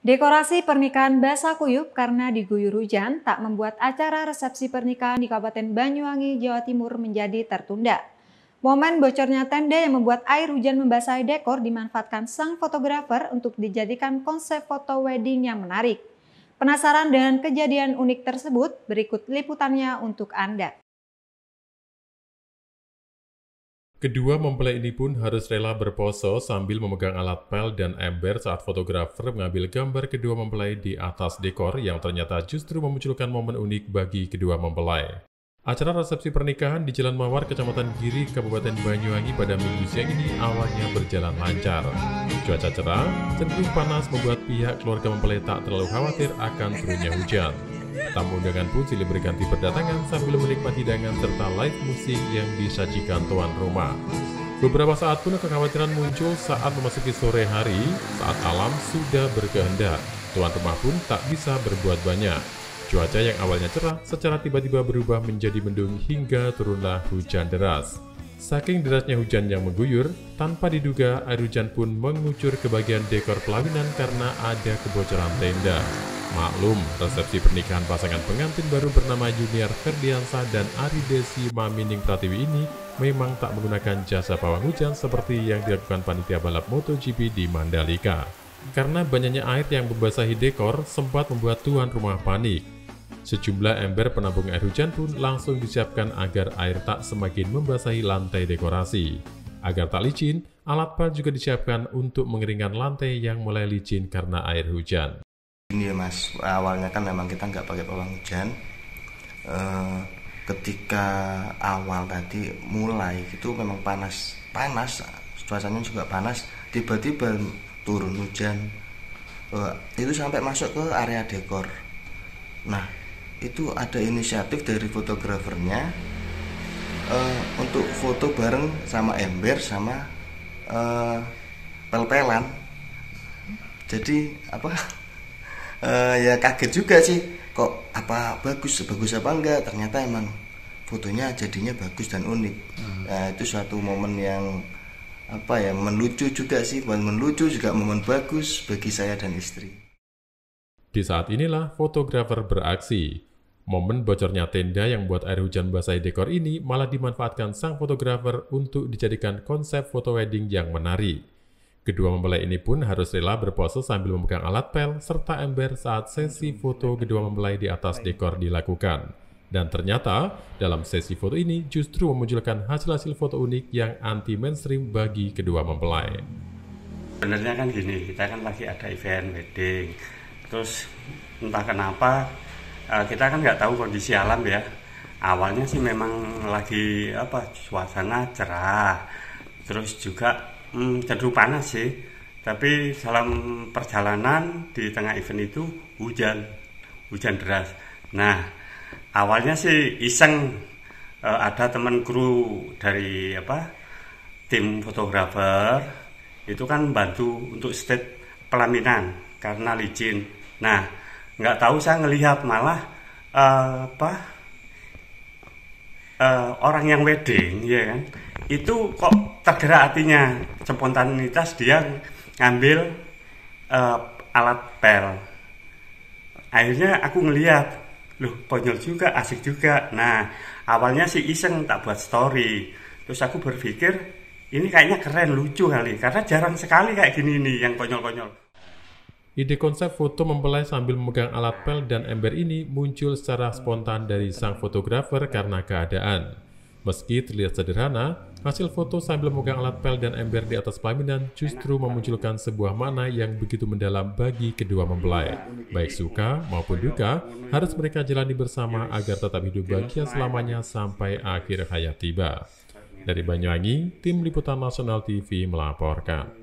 Dekorasi pernikahan basah kuyup karena diguyur hujan tak membuat acara resepsi pernikahan di Kabupaten Banyuwangi, Jawa Timur menjadi tertunda. Momen bocornya tenda yang membuat air hujan membasahi dekor dimanfaatkan sang fotografer untuk dijadikan konsep foto wedding yang menarik. Penasaran dengan kejadian unik tersebut? Berikut liputannya untuk Anda. Kedua mempelai ini pun harus rela berpose sambil memegang alat pel dan ember saat fotografer mengambil gambar kedua mempelai di atas dekor yang ternyata justru memunculkan momen unik bagi kedua mempelai. Acara resepsi pernikahan di Jalan Mawar, Kecamatan Giri, Kabupaten Banyuwangi pada Minggu siang ini awalnya berjalan lancar. Cuaca cerah, cenderung panas membuat pihak keluarga mempelai tak terlalu khawatir akan turunnya hujan. Tamu undangan pun silih berganti berdatangan sambil menikmati hidangan serta live musik yang disajikan tuan rumah. Beberapa saat pun kekhawatiran muncul saat memasuki sore hari, saat alam sudah berkehendak. Tuan rumah pun tak bisa berbuat banyak. Cuaca yang awalnya cerah secara tiba-tiba berubah menjadi mendung hingga turunlah hujan deras. Saking derasnya hujan yang mengguyur, tanpa diduga air hujan pun mengucur ke bagian dekor pelaminan karena ada kebocoran tenda. Maklum, resepsi pernikahan pasangan pengantin baru bernama Junior Kerdiansa dan Ari Desi Mamining Pratiwi ini memang tak menggunakan jasa pawang hujan seperti yang dilakukan panitia balap MotoGP di Mandalika. Karena banyaknya air yang membasahi dekor sempat membuat tuan rumah panik. Sejumlah ember penampung air hujan pun langsung disiapkan agar air tak semakin membasahi lantai dekorasi. Agar tak licin, alat pel juga disiapkan untuk mengeringkan lantai yang mulai licin karena air hujan. Ini ya mas, awalnya kan memang kita nggak pakai pawang hujan. Ketika awal tadi mulai itu memang panas, suasananya juga panas. Tiba-tiba turun hujan, itu sampai masuk ke area dekor. Nah, itu ada inisiatif dari fotografernya untuk foto bareng sama ember sama pel-pelan. Jadi apa? Ya kaget juga sih, kok apa bagus apa enggak? Ternyata emang fotonya jadinya bagus dan unik. Itu suatu momen yang apa ya, melucu juga momen bagus bagi saya dan istri. Di saat inilah fotografer beraksi. Momen bocornya tenda yang buat air hujan basahi dekor ini malah dimanfaatkan sang fotografer untuk dijadikan konsep foto wedding yang menarik. Kedua mempelai ini pun harus rela berpose sambil memegang alat pel serta ember saat sesi foto kedua mempelai di atas dekor dilakukan. Dan ternyata dalam sesi foto ini justru memunculkan hasil-hasil foto unik yang anti mainstream bagi kedua mempelai. Sebenarnya kan gini, kita kan lagi ada event wedding. Terus entah kenapa kita kan nggak tahu kondisi alam ya. Awalnya sih memang lagi suasana cerah. Terus juga cenderung panas sih. Tapi dalam perjalanan di tengah event itu hujan deras. Nah, awalnya sih iseng, ada teman kru dari tim fotografer itu kan bantu untuk stage pelaminan karena licin. Nah, nggak tahu saya ngelihat malah orang yang wedding, ya kan? Itu kok tergerak hatinya, spontanitas dia ngambil alat pel. Akhirnya aku ngelihat, loh konyol juga, asik juga. Nah, awalnya sih iseng tak buat story. Terus aku berpikir, ini kayaknya keren, lucu kali, karena jarang sekali kayak gini nih yang konyol-konyol. Ide konsep foto mempelai sambil memegang alat pel dan ember ini muncul secara spontan dari sang fotografer karena keadaan. Meski terlihat sederhana, hasil foto sambil memegang alat pel dan ember di atas pelaminan justru memunculkan sebuah makna yang begitu mendalam bagi kedua mempelai. Baik suka maupun duka, harus mereka jalani bersama agar tetap hidup bahagia selamanya sampai akhir hayat tiba. Dari Banyuwangi, Tim Liputan Nasional TV melaporkan.